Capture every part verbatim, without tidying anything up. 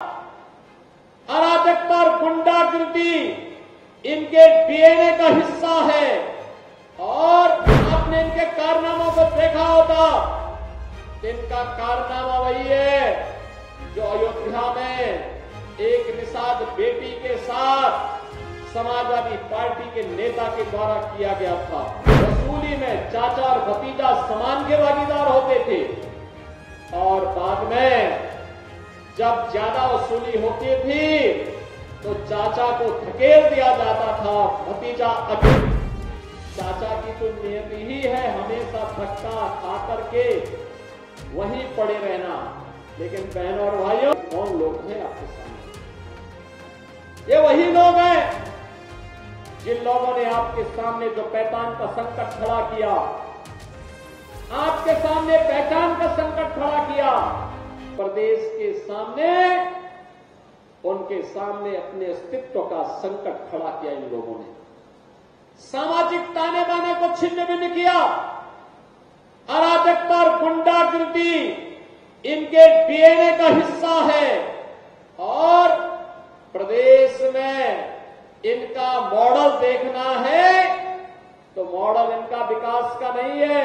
अराजकता और गुंडागर्दी इनके डीएनए का हिस्सा है। और आपने इनके कारनामों को देखा होता, इनका कारनामा वही है जो अयोध्या में एक निषाद बेटी के साथ समाजवादी पार्टी के नेता के द्वारा किया गया था। रसूली में चाचा और भतीजा समान के भागीदार होते थे और बाद में जब ज्यादा वसूली होती थी तो चाचा को धकेल दिया जाता था। भतीजा अजीब चाचा की तो नियति ही है हमेशा धक्का खा करके वहीं पड़े रहना। लेकिन बहनों और भाइयों, कौन लोग हैं आपके सामने? ये वही लोग हैं जिन लोगों ने आपके सामने जो पहचान का संकट खड़ा किया, आपके सामने पहचान का संकट खड़ा किया, प्रदेश के सामने उनके सामने अपने अस्तित्व का संकट खड़ा किया। इन लोगों ने सामाजिक ताने बाने को छिन्न भिन्न किया। अराजकता और गुंडागर्दी इनके डीएनए का हिस्सा है और प्रदेश में इनका मॉडल देखना है तो मॉडल इनका विकास का नहीं है।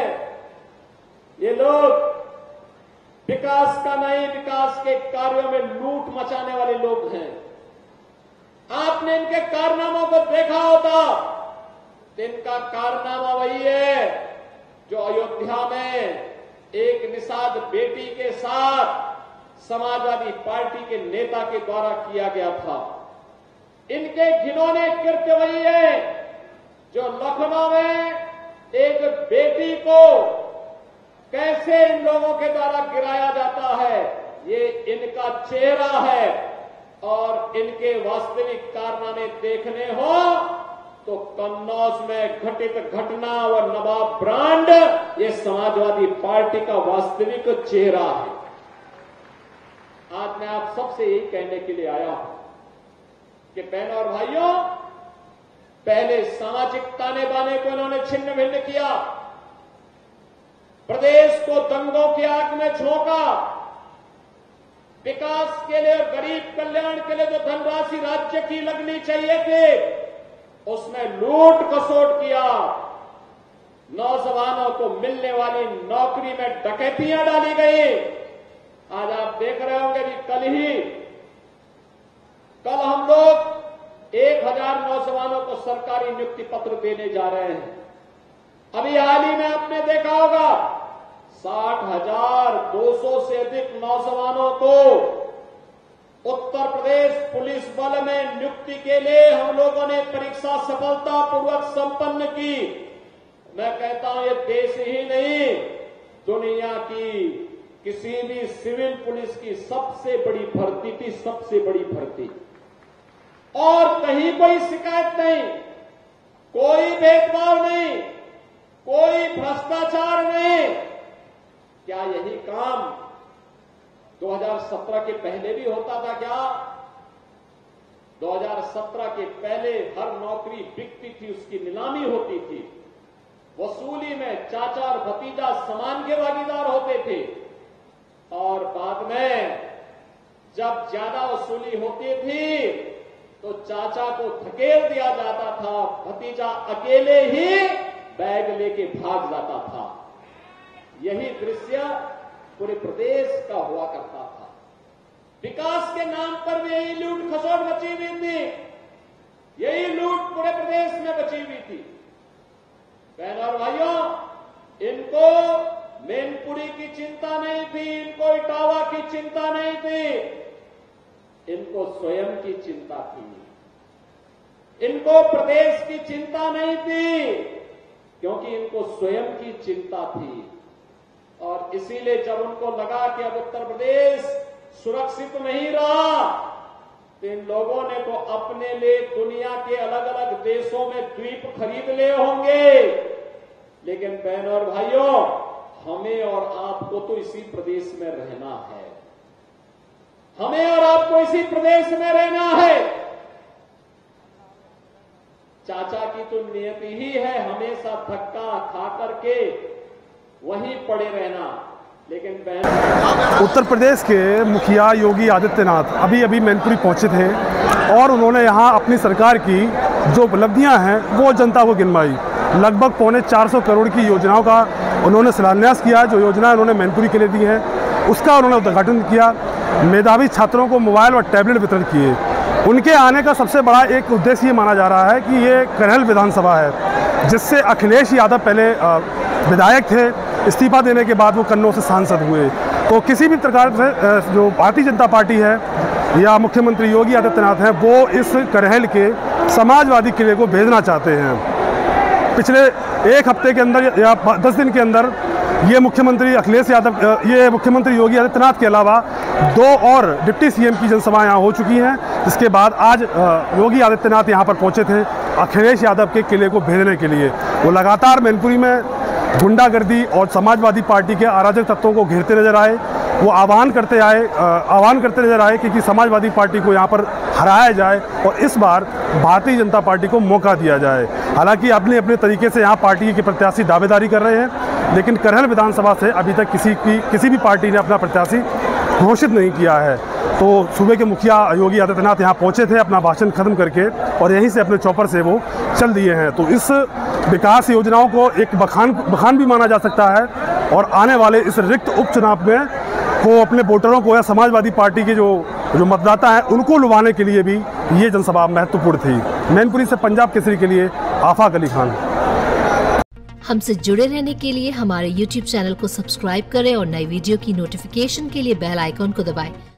ये लोग विकास का नहीं, विकास के कार्यों में लूट मचाने वाले लोग हैं। आपने इनके कारनामों को देखा होता, इनका कारनामा वही है जो अयोध्या में एक निषाद बेटी के साथ समाजवादी पार्टी के नेता के द्वारा किया गया था। इनके घिनौने कृत्य वही है जो लखनऊ में एक बेटी को कैसे इन लोगों के द्वारा गिराया जाता है। ये इनका चेहरा है और इनके वास्तविक कारनामे देखने हो तो कन्नौज में घटित घटना और नवाब ब्रांड ये समाजवादी पार्टी का वास्तविक चेहरा है। आज मैं आप सबसे यही कहने के लिए आया हूं कि बहनों और भाइयों, पहले सामाजिक ताने बाने को इन्होंने छिन्न भिन्न किया, प्रदेश को दंगों की आग में झोंका, विकास के लिए और गरीब कल्याण के लिए जो धनराशि राज्य की लगनी चाहिए थी उसमें लूट खसोट किया, नौजवानों को मिलने वाली नौकरी में डकैतियां डाली गई। आज आप देख रहे होंगे कि कल ही कल हम लोग एक हजार नौजवानों को सरकारी नियुक्ति पत्र देने जा रहे हैं। अभी हाल ही में आपने देखा होगा साठ हजार दो सौ से अधिक नौजवानों को उत्तर प्रदेश पुलिस बल में नियुक्ति के लिए हम लोगों ने परीक्षा सफलतापूर्वक संपन्न की। मैं कहता हूं ये देश ही नहीं, दुनिया की किसी भी सिविल पुलिस की सबसे बड़ी भर्ती थी, सबसे बड़ी भर्ती। और कहीं कोई शिकायत नहीं, कोई भेदभाव नहीं, कोई भ्रष्टाचार नहीं। क्या यही काम दो हज़ार सत्रह के पहले भी होता था? क्या दो हज़ार सत्रह के पहले हर नौकरी बिकती थी, उसकी नीलामी होती थी, वसूली में चाचा और भतीजा समान के भागीदार होते थे और बाद में जब ज्यादा वसूली होती थी तो चाचा को धकेल दिया जाता था, भतीजा अकेले ही बैग लेके भाग जाता था। यही दृश्य पूरे प्रदेश का हुआ करता था। विकास के नाम पर भी यही लूट खसोट मची हुई थी, यही लूट पूरे प्रदेश में मची हुई थी। बहनों और भाइयों, इनको मैनपुरी की चिंता नहीं थी, इनको इटावा की चिंता नहीं थी, इनको स्वयं की चिंता थी। इनको प्रदेश की चिंता नहीं थी क्योंकि इनको स्वयं की चिंता थी। और इसीलिए जब उनको लगा कि अब उत्तर प्रदेश सुरक्षित नहीं रहा तो इन लोगों ने तो अपने लिए दुनिया के अलग अलग देशों में द्वीप खरीद लिए होंगे। लेकिन बहनों और भाइयों, हमें और आपको तो इसी प्रदेश में रहना है, हमें और आपको इसी प्रदेश में रहना है। चाचा की तो नियति ही है हमेशा धक्का खा करके वहीं पड़े रहना। उत्तर प्रदेश के मुखिया योगी आदित्यनाथ अभी अभी मैनपुरी पहुंचे थे और उन्होंने यहां अपनी सरकार की जो उपलब्धियां हैं वो जनता को गिनवाई। लगभग पौने चार सौ करोड़ की योजनाओं का उन्होंने शिलान्यास किया। जो योजना उन्होंने मैनपुरी के लिए दी है उसका उन्होंने उद्घाटन किया। मेधावी छात्रों को मोबाइल और टैबलेट वितरित किए। उनके आने का सबसे बड़ा एक उद्देश्य ये माना जा रहा है कि ये करहल विधानसभा है जिससे अखिलेश यादव पहले विधायक थे, इस्तीफा देने के बाद वो कन्नौज से सांसद हुए। तो किसी भी प्रकार से जो भारतीय जनता पार्टी है या मुख्यमंत्री योगी आदित्यनाथ हैं वो इस करहल के समाजवादी किले को भेजना चाहते हैं। पिछले एक हफ्ते के अंदर या दस दिन के अंदर ये मुख्यमंत्री अखिलेश यादव ये मुख्यमंत्री योगी आदित्यनाथ के अलावा दो और डिप्टी सीएम की जनसभाएँ यहाँ हो चुकी हैं। इसके बाद आज योगी आदित्यनाथ यहाँ पर पहुँचे थे अखिलेश यादव के किले को भेजने के लिए। वो लगातार मैनपुरी में गुंडागर्दी और समाजवादी पार्टी के अराजक तत्वों को घेरते नजर आए। वो आह्वान करते आए आह्वान करते नजर आए कि, कि समाजवादी पार्टी को यहाँ पर हराया जाए और इस बार भारतीय जनता पार्टी को मौका दिया जाए। हालांकि अपने अपने तरीके से यहाँ पार्टी के प्रत्याशी दावेदारी कर रहे हैं, लेकिन करहल विधानसभा से अभी तक किसी की किसी भी पार्टी ने अपना प्रत्याशी घोषित नहीं किया है। तो सूबे के मुखिया योगी आदित्यनाथ यहाँ पहुँचे थे अपना भाषण खत्म करके और यहीं से अपने चौपर से वो चल दिए हैं। तो इस विकास योजनाओं को एक बखान बखान भी माना जा सकता है और आने वाले इस रिक्त उपचुनाव में वो अपने वोटरों को या समाजवादी पार्टी के जो जो मतदाता हैं उनको लुभाने के लिए भी ये जनसभा महत्वपूर्ण थी। मैनपुरी से पंजाब केसरी के लिए आफात अली खान। हमसे जुड़े रहने के लिए हमारे यूट्यूब चैनल को सब्सक्राइब करें और नई वीडियो की नोटिफिकेशन के लिए बेल आइकॉन को दबाएं।